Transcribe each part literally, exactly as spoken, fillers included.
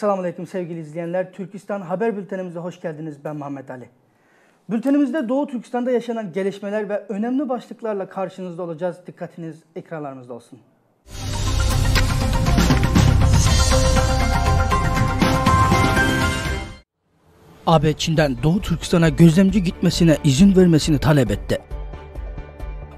Esselamu Aleyküm sevgili izleyenler. Türkistan Haber Bültenimize hoş geldiniz. Ben Muhammed Ali. Bültenimizde Doğu Türkistan'da yaşanan gelişmeler ve önemli başlıklarla karşınızda olacağız. Dikkatiniz ekranlarımızda olsun. A B Çin'den Doğu Türkistan'a gözlemci gitmesine izin vermesini talep etti.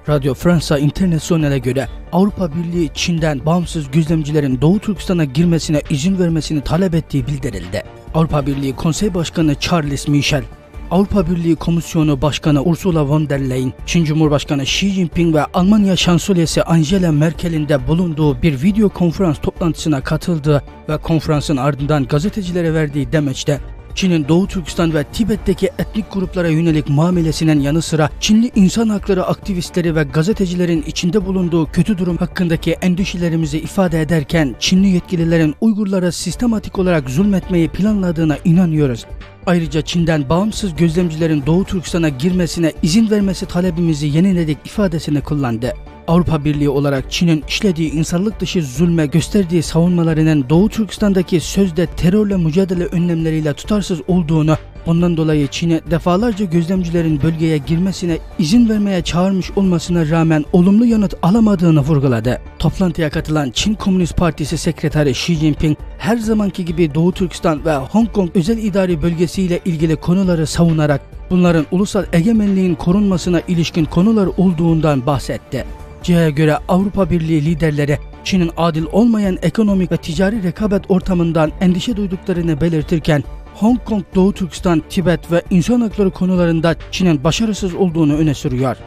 Radyo Fransa International'e göre Avrupa Birliği Çin'den bağımsız gözlemcilerin Doğu Türkistan'a girmesine izin vermesini talep ettiği bildirildi. Avrupa Birliği Konsey Başkanı Charles Michel, Avrupa Birliği Komisyonu Başkanı Ursula von der Leyen, Çin Cumhurbaşkanı Xi Jinping ve Almanya Şansölyesi Angela Merkel'in de bulunduğu bir video konferans toplantısına katıldı ve konferansın ardından gazetecilere verdiği demeçte, Çin'in Doğu Türkistan ve Tibet'teki etnik gruplara yönelik muamelesinin yanı sıra Çinli insan hakları aktivistleri ve gazetecilerin içinde bulunduğu kötü durum hakkındaki endişelerimizi ifade ederken Çinli yetkililerin Uygurlara sistematik olarak zulmetmeyi planladığına inanıyoruz. Ayrıca Çin'den bağımsız gözlemcilerin Doğu Türkistan'a girmesine izin vermesi talebimizi yeniledik ifadesini kullandı. Avrupa Birliği olarak Çin'in işlediği insanlık dışı zulme gösterdiği savunmalarının Doğu Türkistan'daki sözde terörle mücadele önlemleriyle tutarsız olduğunu, ondan dolayı Çin'e defalarca gözlemcilerin bölgeye girmesine izin vermeye çağırmış olmasına rağmen olumlu yanıt alamadığını vurguladı. Toplantıya katılan Çin Komünist Partisi Sekreteri Xi Jinping, her zamanki gibi Doğu Türkistan ve Hong Kong özel idari bölgesiyle ilgili konuları savunarak bunların ulusal egemenliğin korunmasına ilişkin konular olduğundan bahsetti. C E O'ya göre Avrupa Birliği liderleri Çin'in adil olmayan ekonomik ve ticari rekabet ortamından endişe duyduklarını belirtirken Hong Kong, Doğu Türkistan, Tibet ve insan hakları konularında Çin'in başarısız olduğunu öne sürüyor.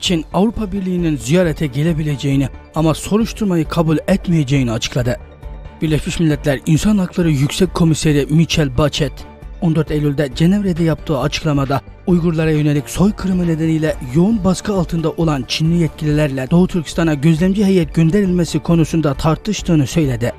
Çin, Avrupa Birliği'nin ziyarete gelebileceğini ama soruşturmayı kabul etmeyeceğini açıkladı. Birleşmiş Milletler İnsan Hakları Yüksek Komiseri Michelle Bachelet, on dört Eylül'de Cenevre'de yaptığı açıklamada Uygurlara yönelik soykırımı nedeniyle yoğun baskı altında olan Çinli yetkililerle Doğu Türkistan'a gözlemci heyet gönderilmesi konusunda tartıştığını söyledi.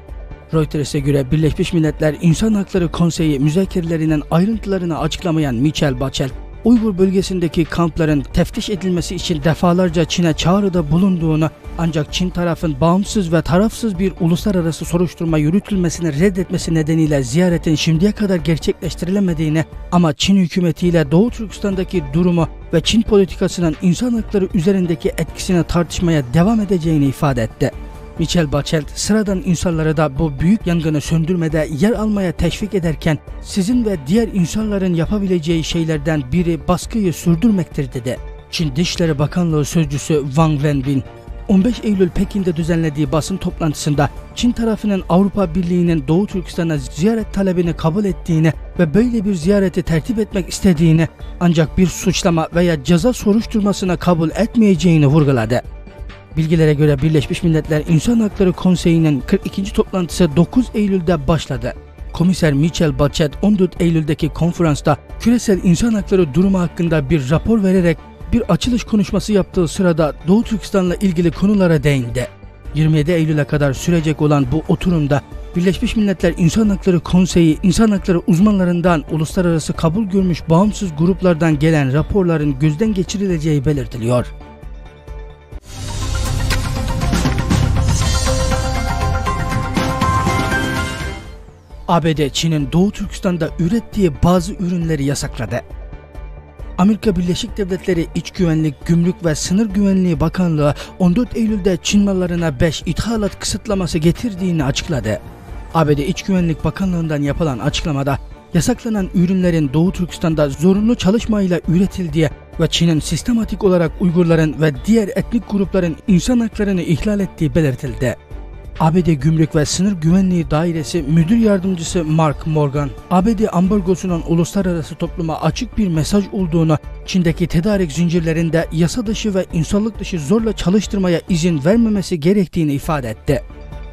Reuters'e göre Birleşmiş Milletler İnsan Hakları Konseyi müzakerelerinin ayrıntılarını açıklamayan Michelle Bachelet, Uygur bölgesindeki kampların teftiş edilmesi için defalarca Çin'e çağrıda bulunduğunu ancak Çin tarafın bağımsız ve tarafsız bir uluslararası soruşturma yürütülmesini reddetmesi nedeniyle ziyaretin şimdiye kadar gerçekleştirilemediğini ama Çin hükümetiyle Doğu Türkistan'daki durumu ve Çin politikasının insan hakları üzerindeki etkisini tartışmaya devam edeceğini ifade etti. Michelle Bachelet, sıradan insanları da bu büyük yangını söndürmede yer almaya teşvik ederken sizin ve diğer insanların yapabileceği şeylerden biri baskıyı sürdürmektir dedi. Çin Dışişleri Bakanlığı Sözcüsü Wang Wenbin, on beş Eylül Pekin'de düzenlediği basın toplantısında Çin tarafının Avrupa Birliği'nin Doğu Türkistan'a ziyaret talebini kabul ettiğini ve böyle bir ziyareti tertip etmek istediğini ancak bir suçlama veya ceza soruşturmasına kabul etmeyeceğini vurguladı. Bilgilere göre Birleşmiş Milletler İnsan Hakları Konseyi'nin kırk ikinci toplantısı dokuz Eylül'de başladı. Komiser Michelle Bachelet on dört Eylül'deki konferansta küresel insan hakları durumu hakkında bir rapor vererek bir açılış konuşması yaptığı sırada Doğu Türkistan'la ilgili konulara değindi. yirmi yedi Eylül'e kadar sürecek olan bu oturumda Birleşmiş Milletler İnsan Hakları Konseyi insan hakları uzmanlarından uluslararası kabul görmüş bağımsız gruplardan gelen raporların gözden geçirileceği belirtiliyor. A B D, Çin'in Doğu Türkistan'da ürettiği bazı ürünleri yasakladı. Amerika Birleşik Devletleri İç Güvenlik, Gümrük ve Sınır Güvenliği Bakanlığı, on dört Eylül'de Çin mallarına beş ithalat kısıtlaması getirdiğini açıkladı. A B D İç Güvenlik Bakanlığı'ndan yapılan açıklamada, yasaklanan ürünlerin Doğu Türkistan'da zorunlu çalışmayla üretildiği ve Çin'in sistematik olarak Uygurların ve diğer etnik grupların insan haklarını ihlal ettiği belirtildi. A B D Gümrük ve Sınır Güvenliği Dairesi Müdür Yardımcısı Mark Morgan, A B D ambargosunun uluslararası topluma açık bir mesaj olduğunu, Çin'deki tedarik zincirlerinde yasa dışı ve insanlık dışı zorla çalıştırmaya izin vermemesi gerektiğini ifade etti.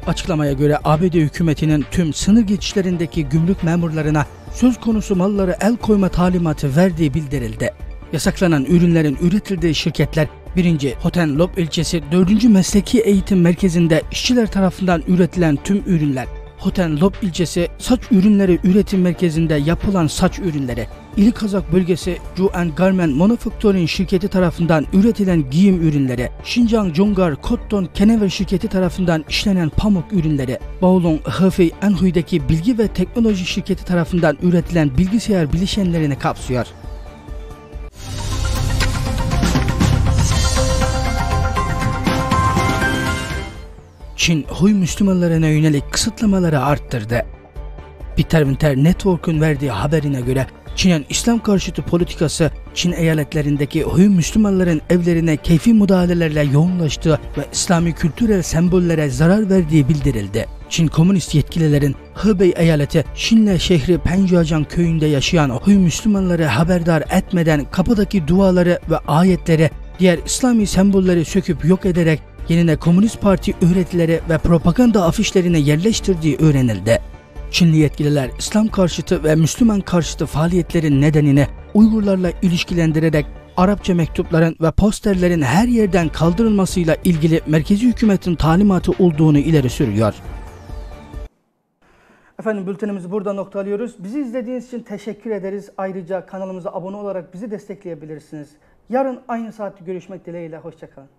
Açıklamaya göre A B D hükümetinin tüm sınır geçişlerindeki gümrük memurlarına söz konusu mallara el koyma talimatı verdiği bildirildi. Yasaklanan ürünlerin üretildiği şirketler, birinci Hotan ilçesi dördüncü Mesleki Eğitim Merkezi'nde işçiler tarafından üretilen tüm ürünler, Hotan Lob ilçesi saç ürünleri üretim merkezinde yapılan saç ürünleri, İl Kazak bölgesi Juen Garmen Manufacturing şirketi tarafından üretilen giyim ürünleri, Şinjang Jonggar Cotton Kenver şirketi tarafından işlenen pamuk ürünleri, Baolong Hefei Anhui'deki bilgi ve teknoloji şirketi tarafından üretilen bilgisayar bileşenlerini kapsıyor. Çin, Huy Müslümanlarına yönelik kısıtlamaları arttırdı. Bitterwinter Network'un verdiği haberine göre, Çin'in İslam karşıtı politikası, Çin eyaletlerindeki Huy Müslümanların evlerine keyfi müdahalelerle yoğunlaştığı ve İslami kültürel sembollere zarar verdiği bildirildi. Çin komünist yetkililerin Hubei eyaleti Şinle şehri Pencacan köyünde yaşayan Huy Müslümanları haberdar etmeden kapıdaki duaları ve ayetleri, diğer İslami sembolleri söküp yok ederek yerine Komünist Parti öğretileri ve propaganda afişlerine yerleştirdiği öğrenildi. Çinli yetkililer İslam karşıtı ve Müslüman karşıtı faaliyetlerin nedenini Uygurlarla ilişkilendirerek Arapça mektupların ve posterlerin her yerden kaldırılmasıyla ilgili merkezi hükümetin talimatı olduğunu ileri sürüyor. Efendim bültenimizi burada noktalıyoruz. Bizi izlediğiniz için teşekkür ederiz. Ayrıca kanalımıza abone olarak bizi destekleyebilirsiniz. Yarın aynı saatte görüşmek dileğiyle. Hoşça kalın.